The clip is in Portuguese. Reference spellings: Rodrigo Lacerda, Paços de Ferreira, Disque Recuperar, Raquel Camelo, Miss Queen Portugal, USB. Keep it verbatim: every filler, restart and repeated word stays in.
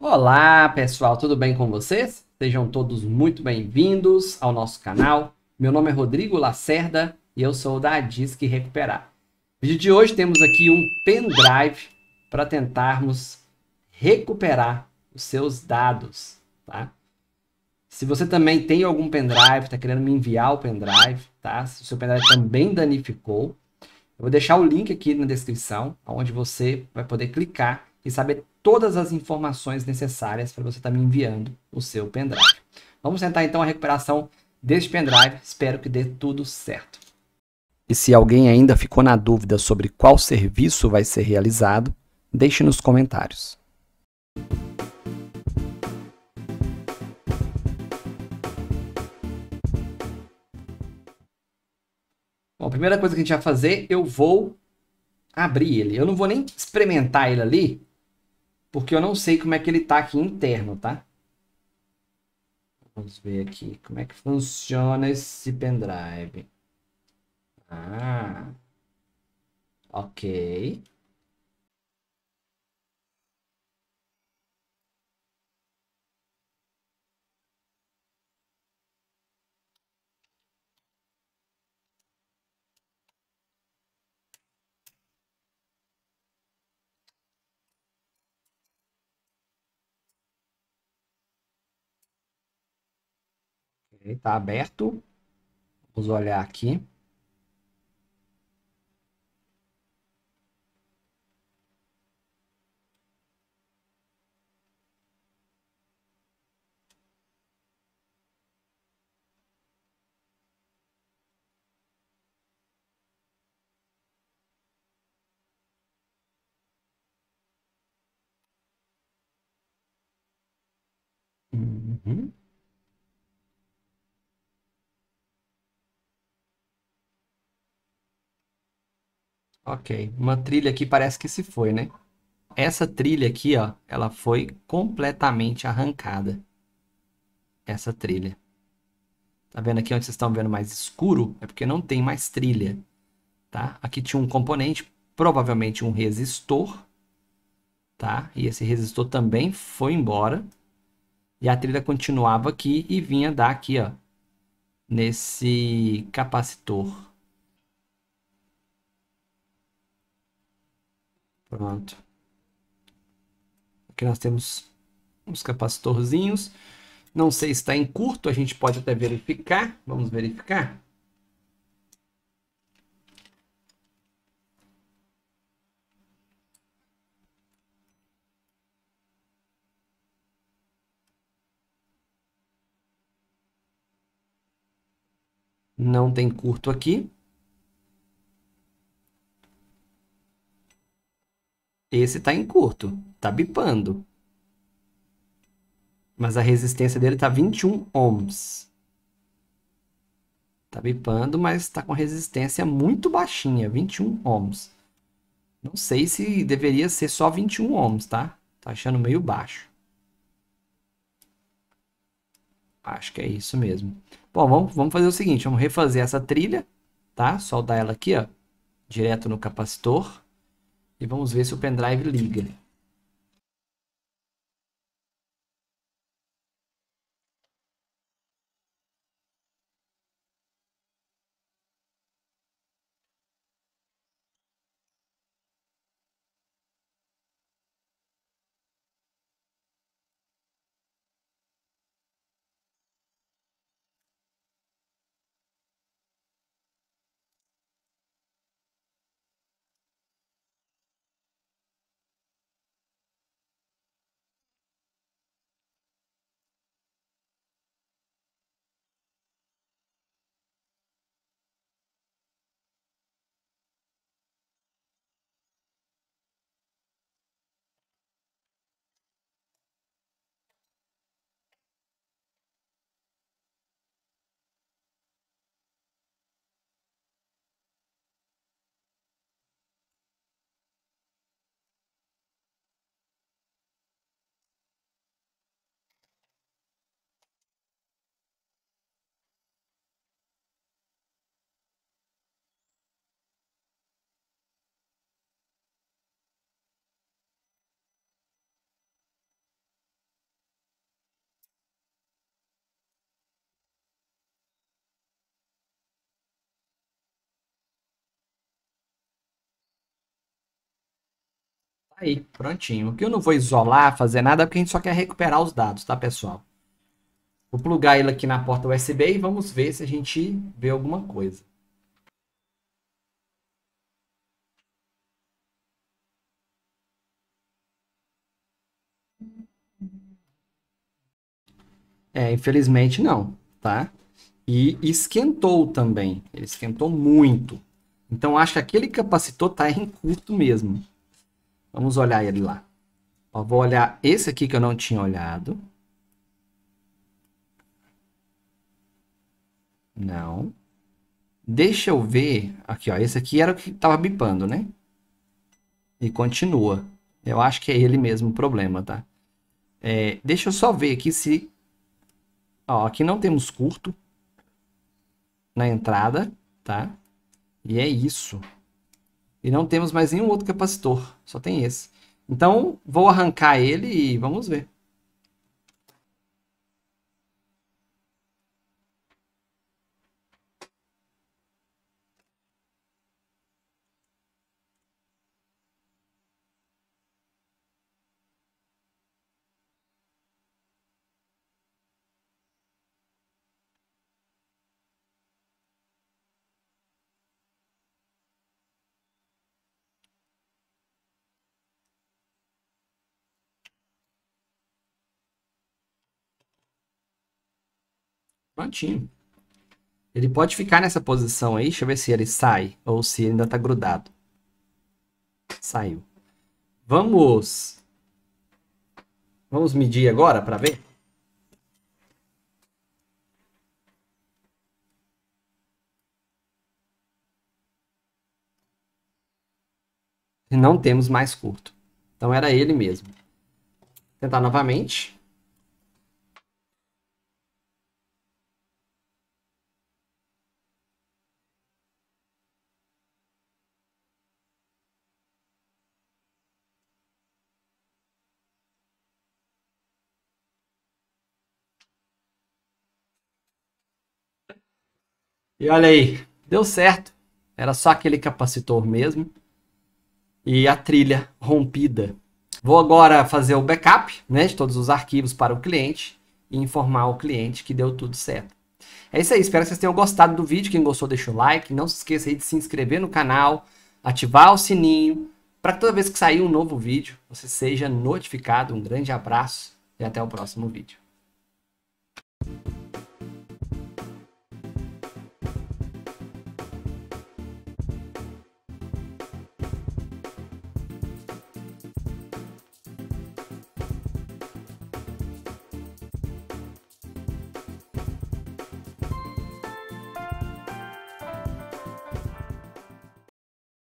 Olá pessoal, tudo bem com vocês? Sejam todos muito bem-vindos ao nosso canal. Meu nome é Rodrigo Lacerda e eu sou da Disque Recuperar. No vídeo de hoje temos aqui um pendrive para tentarmos recuperar os seus dados, tá? Se você também tem algum pendrive, está querendo me enviar o pendrive, tá? Se o seu pendrive também danificou, eu vou deixar o link aqui na descrição, onde você vai poder clicar e saber todas as informações necessárias para você estar me enviando o seu pendrive. Vamos tentar então a recuperação deste pendrive, espero que dê tudo certo. E se alguém ainda ficou na dúvida sobre qual serviço vai ser realizado, deixe nos comentários. Bom, a primeira coisa que a gente vai fazer, eu vou abrir ele. Eu não vou nem experimentar ele ali, porque eu não sei como é que ele tá aqui interno, tá? Vamos ver aqui como é que funciona esse pendrive. Ah, ok. Ele está aberto. Vamos olhar aqui. Uhum. Ok, uma trilha aqui parece que se foi, né? Essa trilha aqui, ó, ela foi completamente arrancada. Essa trilha. Tá vendo aqui onde vocês estão vendo mais escuro? É porque não tem mais trilha, tá? Aqui tinha um componente, provavelmente um resistor, tá? E esse resistor também foi embora. E a trilha continuava aqui e vinha dar aqui, ó, nesse capacitor. Pronto. Aqui nós temos uns capacitorzinhos. Não sei se está em curto, a gente pode até verificar. Vamos verificar. Não tem curto aqui. Esse tá em curto, tá bipando. Mas a resistência dele tá vinte e um ohms. Tá bipando, mas tá com resistência muito baixinha, vinte e um ohms. Não sei se deveria ser só vinte e um ohms, tá? Tá achando meio baixo. Acho que é isso mesmo. Bom, vamos, vamos fazer o seguinte, vamos refazer essa trilha, tá? Soldar ela aqui, ó, direto no capacitor. E vamos ver se o pendrive liga. Aí, prontinho. Aqui eu não vou isolar, fazer nada, porque a gente só quer recuperar os dados, tá, pessoal? Vou plugar ele aqui na porta U S B e vamos ver se a gente vê alguma coisa. É, infelizmente não, tá? E esquentou também. Ele esquentou muito. Então, acho que aquele capacitor tá em curto mesmo. Vamos olhar ele lá. Ó, vou olhar esse aqui que eu não tinha olhado. Não. Deixa eu ver. Aqui, ó. Esse aqui era o que tava bipando, né? E continua. Eu acho que é ele mesmo o problema, tá? É, deixa eu só ver aqui se... Ó, aqui não temos curto na entrada, tá? E é isso. E não temos mais nenhum outro capacitor. Só tem esse. Então, vou arrancar ele e vamos ver. Prontinho. Ele pode ficar nessa posição aí. Deixa eu ver se ele sai ou se ele ainda tá grudado. Saiu. Vamos... Vamos medir agora para ver? E não temos mais curto. Então era ele mesmo. Vou tentar novamente. E olha aí, deu certo. Era só aquele capacitor mesmo. E a trilha rompida. Vou agora fazer o backup, né, de todos os arquivos para o cliente. E informar o cliente que deu tudo certo. É isso aí, espero que vocês tenham gostado do vídeo. Quem gostou, deixa o like. Não se esqueça aí de se inscrever no canal. Ativar o sininho. Para que toda vez que sair um novo vídeo, você seja notificado. Um grande abraço e até o próximo vídeo.